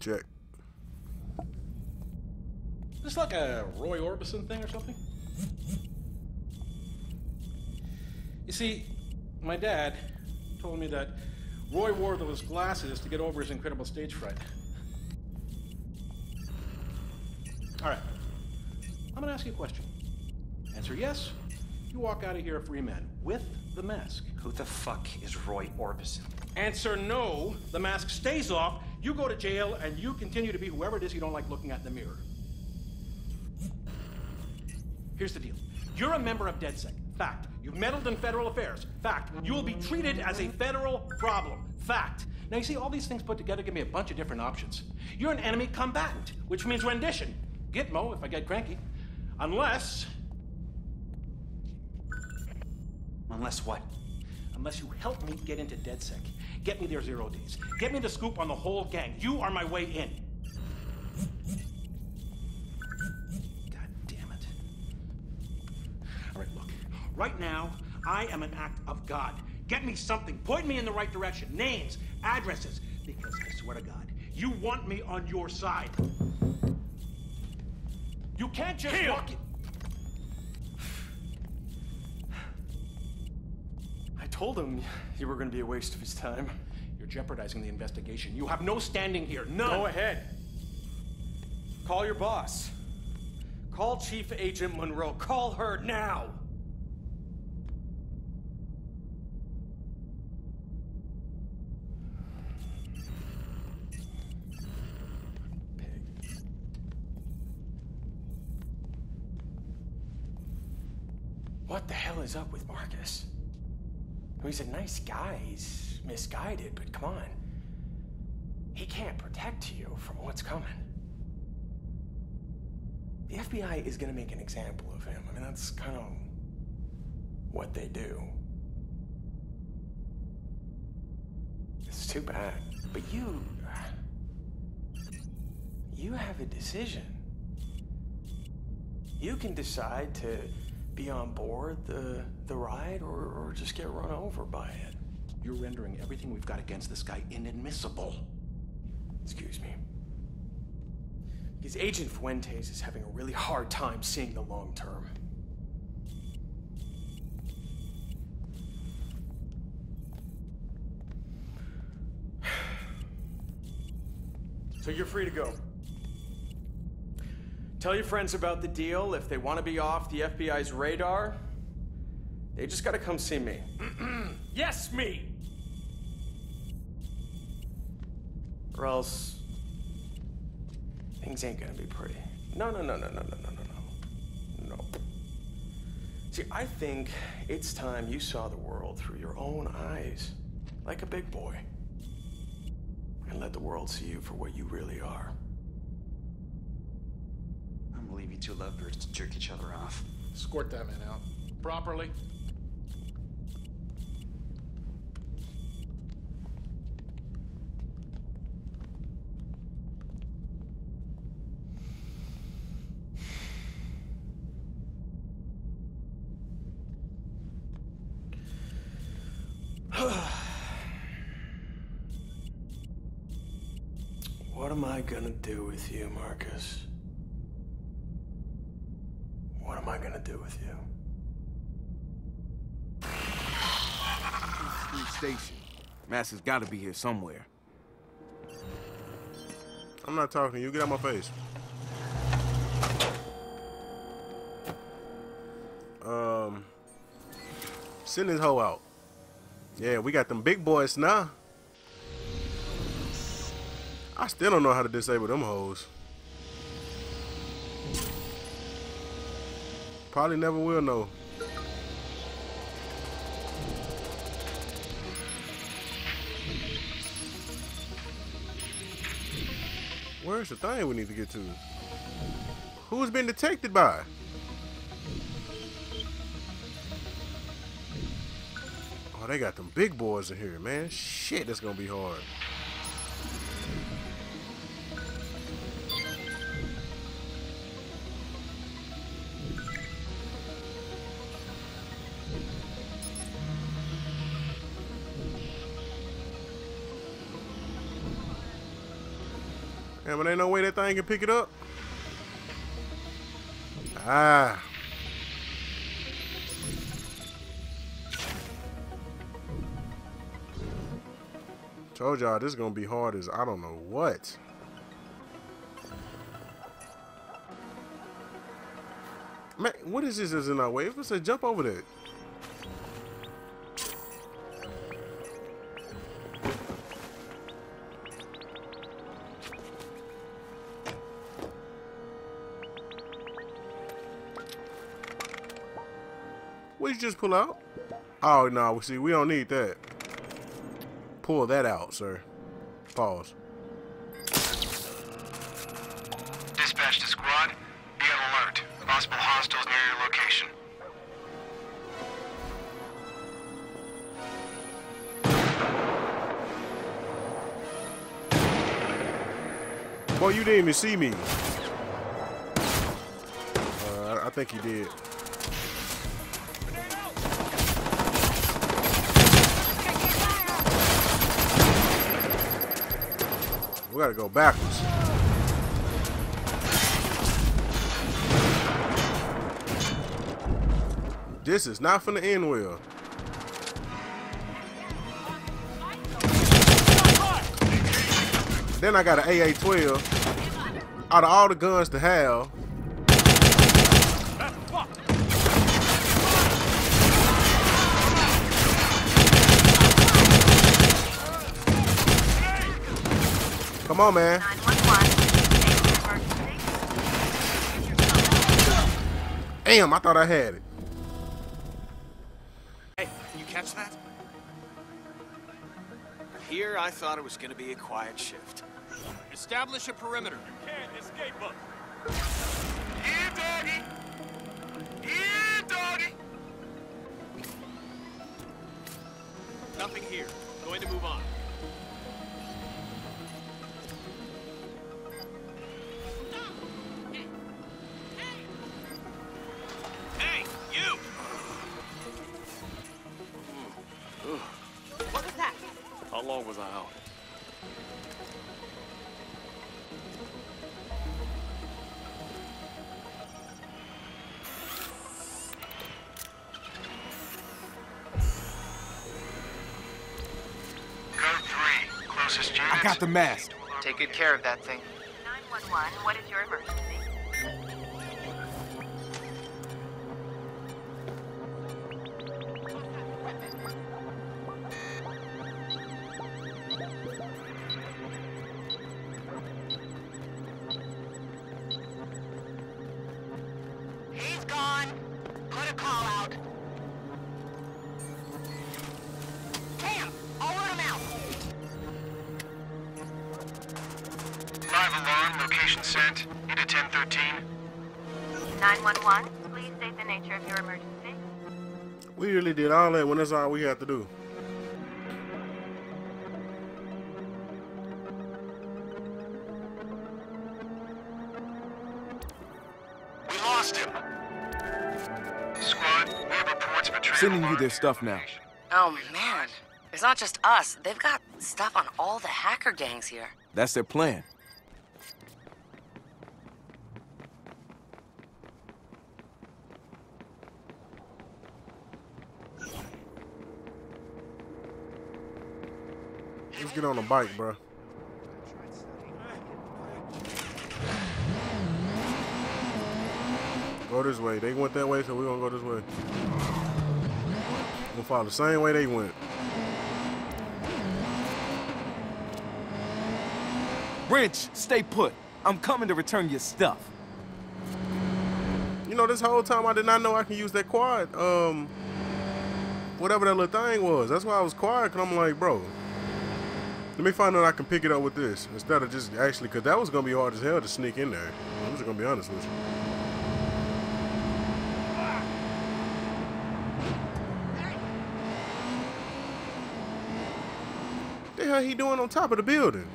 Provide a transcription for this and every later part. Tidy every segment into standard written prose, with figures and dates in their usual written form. check. Is this like a Roy Orbison thing or something? You see, my dad told me that Roy wore those glasses to get over his incredible stage fright. Alright, I'm going to ask you a question. Answer yes, you walk out of here a free man with the mask. Who the fuck is Roy Orbison? Answer no, the mask stays off, you go to jail, and you continue to be whoever it is you don't like looking at in the mirror. Here's the deal. You're a member of DedSec. Fact. You've meddled in federal affairs. Fact. You will be treated as a federal problem. Fact. Now you see, all these things put together give me a bunch of different options. You're an enemy combatant, which means rendition. Gitmo, if I get cranky. Unless... Unless what? Unless you help me get into DedSec. Get me there 0 days. Get me the scoop on the whole gang. You are my way in. God damn it. All right, look. Right now, I am an act of God. Get me something. Point me in the right direction. Names, addresses. Because I swear to God, you want me on your side. You can't just walk in. I told him you were going to be a waste of his time. You're jeopardizing the investigation. You have no standing here. None. Go ahead. Call your boss. Call Chief Agent Monroe. Call her now. What the hell is up with Marcus? He's a nice guy, he's misguided, but come on. He can't protect you from what's coming. The FBI is gonna make an example of him. I mean, that's kind of what they do. It's too bad. But you have a decision. You can decide to be on board the ride or just get run over by it. You're rendering everything we've got against this guy inadmissible. Excuse me. Because Agent Fuentes is having a really hard time seeing the long term. So you're free to go. Tell your friends about the deal. If they want to be off the FBI's radar, they just gotta come see me. Yes, me! Or else... things ain't gonna be pretty. No. See, I think it's time you saw the world through your own eyes. Like a big boy. And let the world see you for what you really are. Leave you two lovebirds to jerk each other off. Escort that man out. Properly. What am I gonna do with you, Marcus? What am I gonna do with you? Station. Master's gotta be here somewhere. I'm not talking to you. Get out my face. Send this hoe out. Yeah, we got them big boys now. I still don't know how to disable them hoes. Probably never will know. Where's the thing we need to get to? Who's been detected by? Oh, they got them big boys in here, man. Shit, that's gonna be hard. Damn, but ain't no way that thing can pick it up. Ah. Told y'all this is gonna be hard as I don't know what. Man, what is this in our way? If it's a jump over that. We just pull out. Oh no, see, we don't need that. Pull that out, sir. Pause. Dispatch to squad. Be on alert. Possible hostiles near your location. Boy, you didn't even see me. I think you did. We gotta go backwards. This is not finna end well. Then I got an AA 12. Out of all the guns to have. Come on, man. Damn, I thought I had it. Hey, can you catch that? Here, I thought it was going to be a quiet shift. Establish a perimeter. You can't escape us. Yeah, doggy. Yeah, doggy. Nothing here. Going to move on. I got the mask. Take good care of that thing. 911, what is your emergency? He's gone. Put a call out. Sent into 1013. 911, please state the nature of your emergency. We really did all that when that's all we had to do. We lost him. Squad, we have reports of a trail. Sending you their stuff now. Oh man, it's not just us. They've got stuff on all the hacker gangs here. That's their plan. Let's get on the bike, bro. Go this way. They went that way, so we're gonna go this way. We'll follow the same way they went. Bridge, stay put. I'm coming to return your stuff. You know, this whole time I did not know I can use that quad. Whatever that little thing was. That's why I was quiet, because I'm like, bro. Let me find out I can pick it up with this instead of just actually, because that was going to be hard as hell to sneak in there. I'm just going to be honest with you. What the hell he doing on top of the building?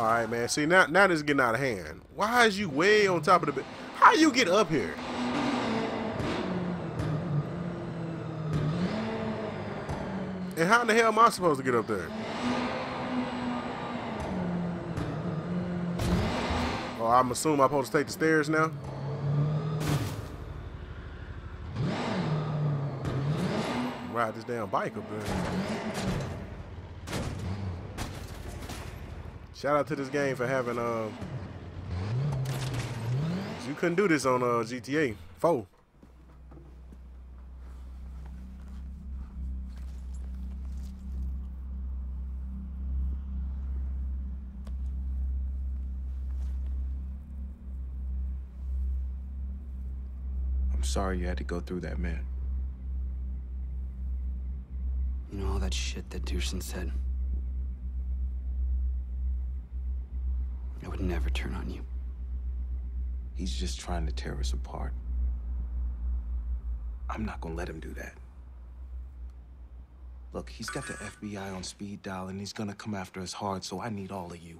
All right, man. See, now this is getting out of hand. Why is you way on top of the bed? How you get up here? And how in the hell am I supposed to get up there? Oh, I'm assuming I'm supposed to take the stairs now. Ride this damn bike up there. Shout out to this game for having you couldn't do this on GTA 4. I'm sorry you had to go through that, man. You know all that shit that Dearson said? I would never turn on you. He's just trying to tear us apart. I'm not gonna let him do that. Look, he's got the FBI on speed dial and he's gonna come after us hard, so I need all of you.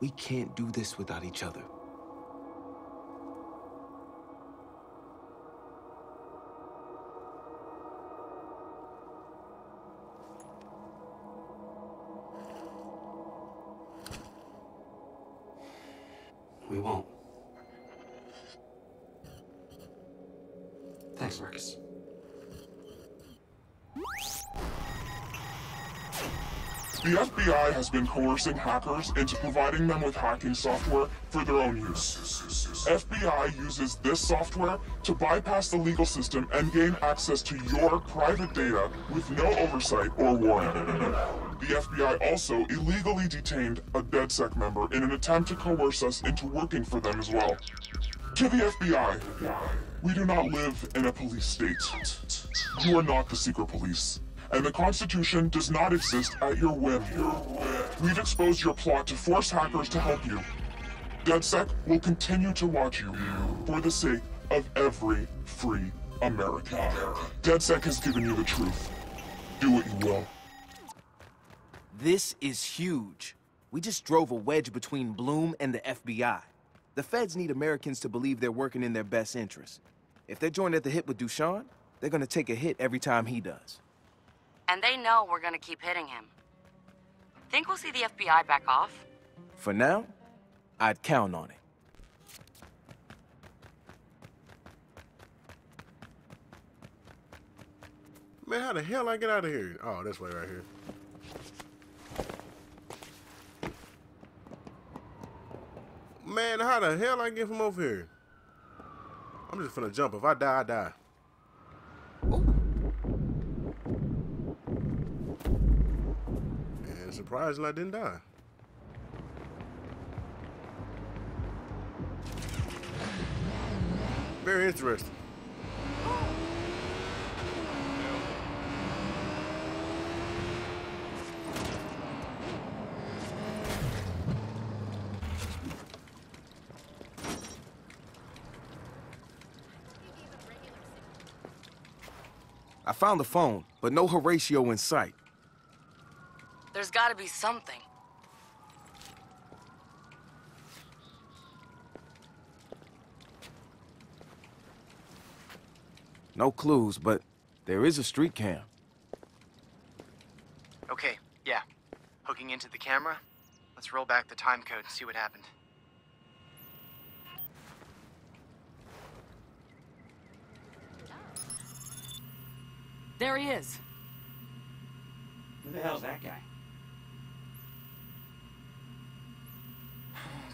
We can't do this without each other. We won't. Thanks, Marcus. The FBI has been coercing hackers into providing them with hacking software for their own use. FBI uses this software to bypass the legal system and gain access to your private data with no oversight or warrant. The FBI also illegally detained a DedSec member in an attempt to coerce us into working for them as well. To the FBI, we do not live in a police state. You are not the secret police, and the Constitution does not exist at your whim. We've exposed your plot to force hackers to help you. DedSec will continue to watch you for the sake of every free American. DedSec has given you the truth. Do what you will. This is huge. We just drove a wedge between Bloom and the FBI. The feds need Americans to believe they're working in their best interest. If they're joined at the hip with Dushan, they're gonna take a hit every time he does. And they know we're gonna keep hitting him. Think we'll see the FBI back off? For now, I'd count on it. Man, how the hell I get out of here? Oh, this way right here. Man, how the hell I get from over here? I'm just finna jump. If I die, I die. Ooh. And surprisingly, I didn't die. Very interesting. I found the phone, but no Horatio in sight. There's gotta be something. No clues, but there is a street cam. Okay, yeah. Hooking into the camera. Let's roll back the time code and see what happened. There he is. Who the hell's that guy?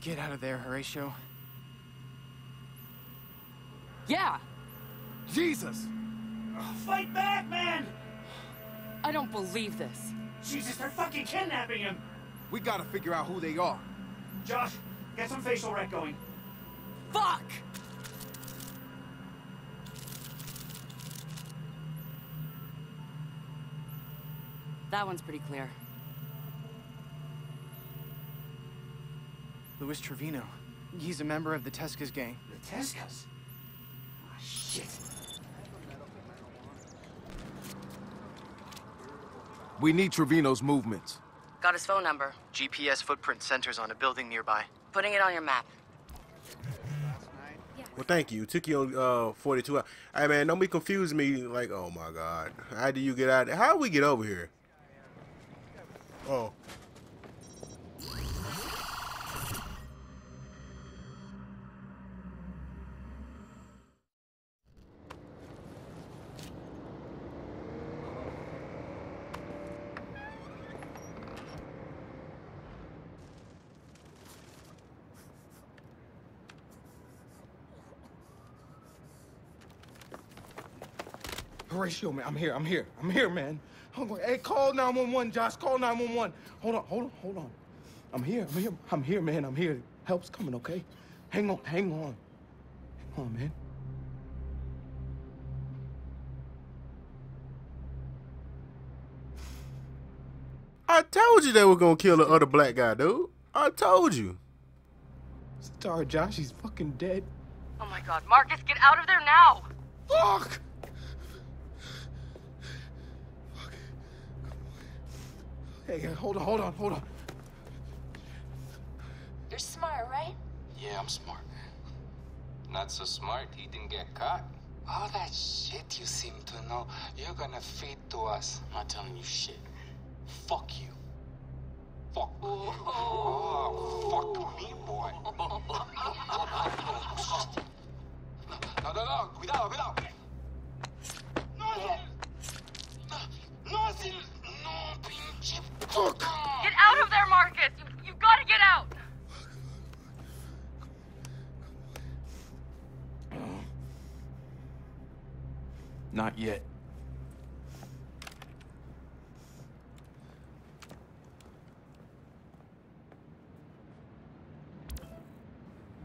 Get out of there, Horatio. Yeah! Jesus! Oh, fight back, man! I don't believe this. Jesus, they're fucking kidnapping him! We gotta figure out who they are. Josh, get some facial rec going. Fuck! That one's pretty clear. Luis Trevino. He's a member of the Tescas gang. The Tescas? Ah, shit. We need Trevino's movements. Got his phone number. GPS footprint sensors on a building nearby. Putting it on your map. Well, thank you. It took you 42 hours. Hey, man, don't be confused me. Like, oh, my God. How do you get out? How do we get over here? Oh. Horatio, man, I'm here, man. Hey, call 911, Josh, call 911. Hold on. I'm here, man. Help's coming, okay? Hang on, man. I told you they were gonna kill the other black guy, dude. I told you. Sorry, Josh, he's fucking dead. Oh my God, Marcus, get out of there now! Fuck! Hey, hold on. You're smart, right? Yeah, I'm smart. Not so smart, he didn't get caught. All that shit you seem to know, you're gonna feed to us. I'm not telling you shit. Fuck you. Fuck. Oh, fuck me, boy. No. Cuidado. No, fuck. Get out of there, Marcus! You've got to get out! Not yet.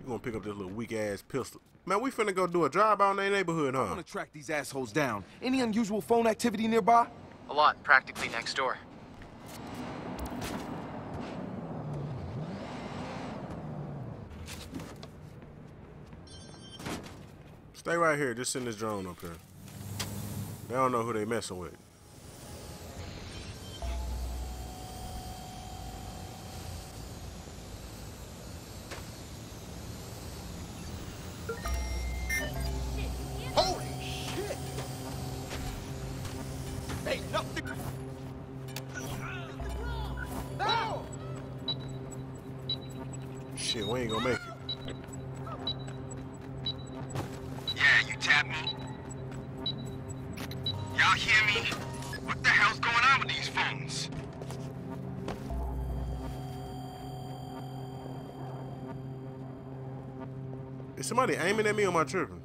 You're gonna pick up this little weak-ass pistol. Man, we finna go do a drive out in their neighborhood, huh? I'm gonna track these assholes down. Any unusual phone activity nearby? A lot, practically next door. Stay right here. Just send this drone up here. They don't know who they messing with. Holy shit! Hey, nothing. No! Shit, we ain't gonna make it. Y'all hear me? What the hell's going on with these phones? Is somebody aiming at me or am I tripping?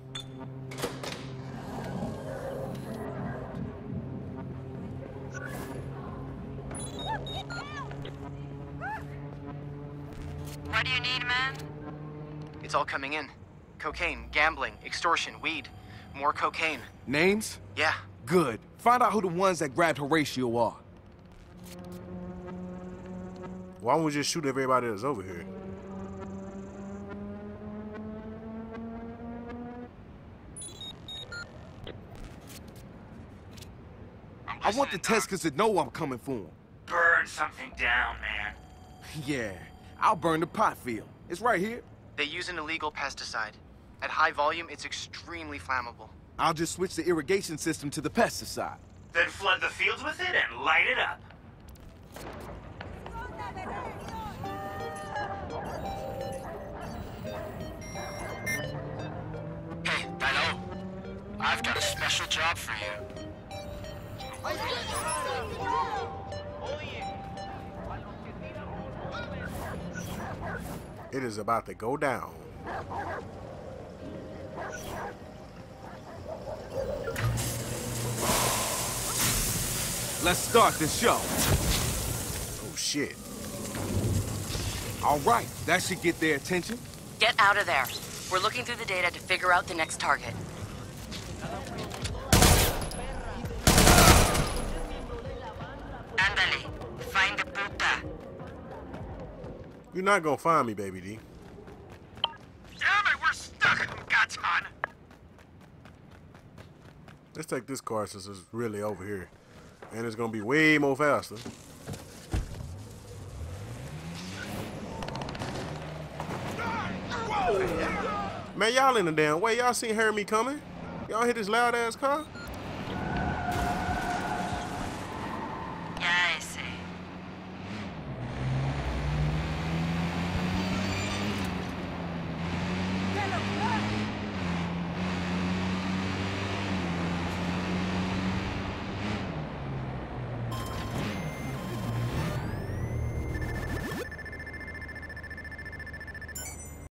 What do you need, man? It's all coming in. Cocaine, gambling, extortion, weed, more cocaine. Names? Yeah. Good. Find out who the ones that grabbed Horatio are. Why don't we just shoot everybody that's over here? I want the Tescas to know I'm coming for them. Burn something down, man. Yeah, I'll burn the pot field. It's right here. They use an illegal pesticide. At high volume, it's extremely flammable. I'll just switch the irrigation system to the pesticide. Then flood the fields with it and light it up. Hey, Dino. I've got a special job for you. It is about to go down. Let's start the show. Oh, shit. All right, that should get their attention. Get out of there. We're looking through the data to figure out the next target. Andale, find the puta. You're not gonna find me, baby D. Damn it, we're stuck in them guts, hon. Let's take this car since it's really over here. And it's gonna be way more faster. Man, y'all in the damn way. Y'all seen heard me coming? Y'all hear this loud ass car?